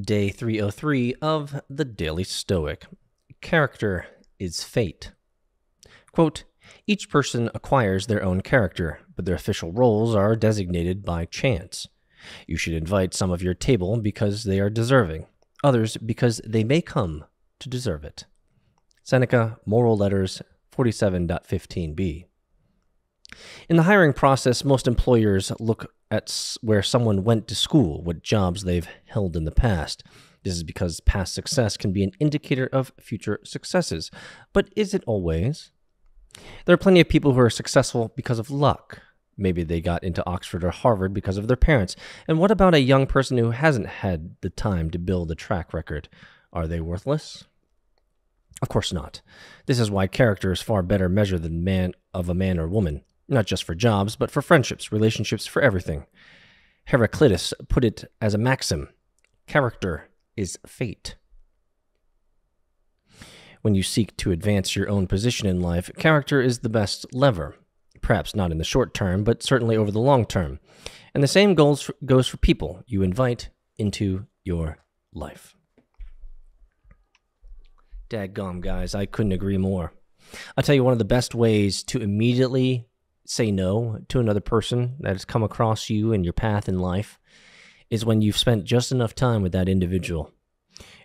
Day 303 of The Daily Stoic. Character is fate. Quote, each person acquires their own character, but their official roles are designated by chance. You should invite some of your table because they are deserving, others because they may come to deserve it. Seneca, Moral Letters, 47.15b. In the hiring process, most employers look at where someone went to school, what jobs they've held in the past. This is because past success can be an indicator of future successes. But is it always? There are plenty of people who are successful because of luck. Maybe they got into Oxford or Harvard because of their parents. And what about a young person who hasn't had the time to build a track record? Are they worthless? Of course not. This is why character is far better measure than a man or woman. Not just for jobs, but for friendships, relationships, for everything. Heraclitus put it as a maxim, character is fate. When you seek to advance your own position in life, character is the best lever. Perhaps not in the short term, but certainly over the long term. And the same goes for people you invite into your life. Dadgum, guys, I couldn't agree more. I'll tell you one of the best ways to immediately say no to another person that has come across you in your path in life is when you've spent just enough time with that individual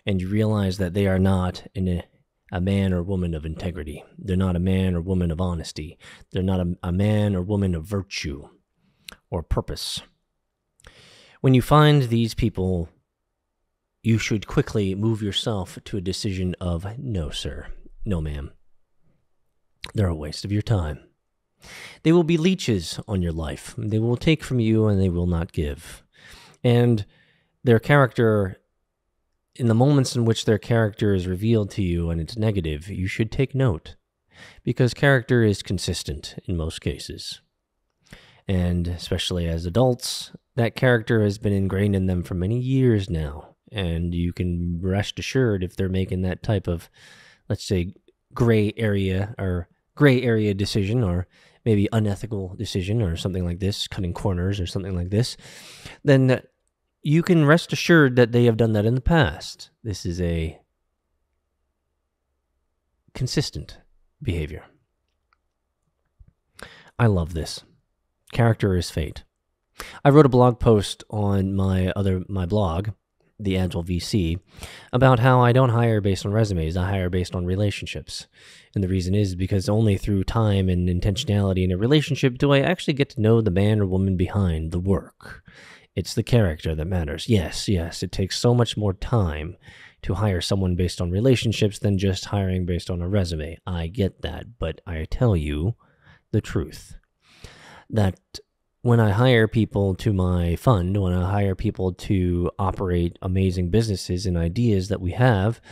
and you realize that they are not a man or woman of integrity. They're not a man or woman of honesty. They're not a man or woman of virtue or purpose. When you find these people, you should quickly move yourself to a decision of no, sir, no, ma'am. They're a waste of your time. They will be leeches on your life. They will take from you and they will not give. And their character, in the moments in which their character is revealed to you and it's negative, you should take note, because character is consistent in most cases. And especially as adults, that character has been ingrained in them for many years now. And you can rest assured if they're making that type of, let's say, gray area decision, or maybe unethical decision, or something like this, cutting corners or something like this, then you can rest assured that they have done that in the past. This is a consistent behavior. I love this. Character is fate. I wrote a blog post on my blog, The Agile VC, about how I don't hire based on resumes, I hire based on relationships. And the reason is because only through time and intentionality in a relationship do I actually get to know the man or woman behind the work. It's the character that matters. Yes, yes, it takes so much more time to hire someone based on relationships than just hiring based on a resume. I get that, but I tell you the truth. That when I hire people to my fund, when I hire people to operate amazing businesses and ideas that we have,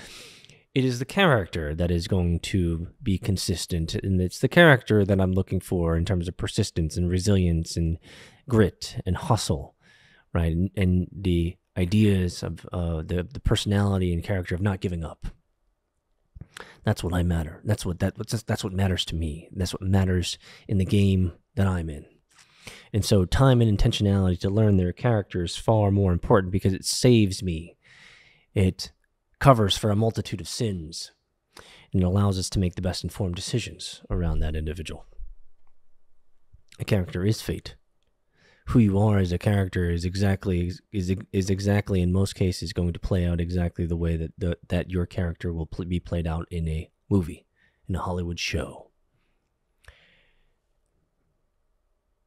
it is the character that is going to be consistent, and it's the character that I'm looking for in terms of persistence and resilience and grit and hustle, right? And the ideas of the personality and character of not giving up. That's what I matter. That's what matters to me. That's what matters in the game that I'm in. And so time and intentionality to learn their character is far more important, because it saves me. It covers for a multitude of sins, and it allows us to make the best informed decisions around that individual. A character is fate. Who you are as a character is exactly in most cases going to play out exactly the way that your character will be played out in a movie, in a Hollywood show.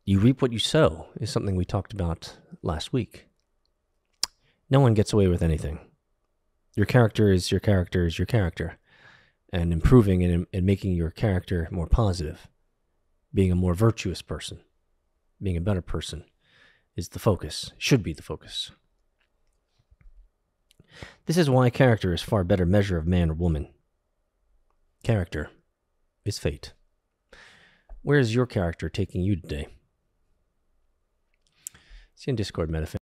You reap what you sow is something we talked about last week. No one gets away with anything. Your character is your character is your character. And improving and making your character more positive, being a more virtuous person, being a better person is the focus, should be the focus. This is why character is far better measure of man or woman. Character is fate. Where is your character taking you today? See you in Discord Meta.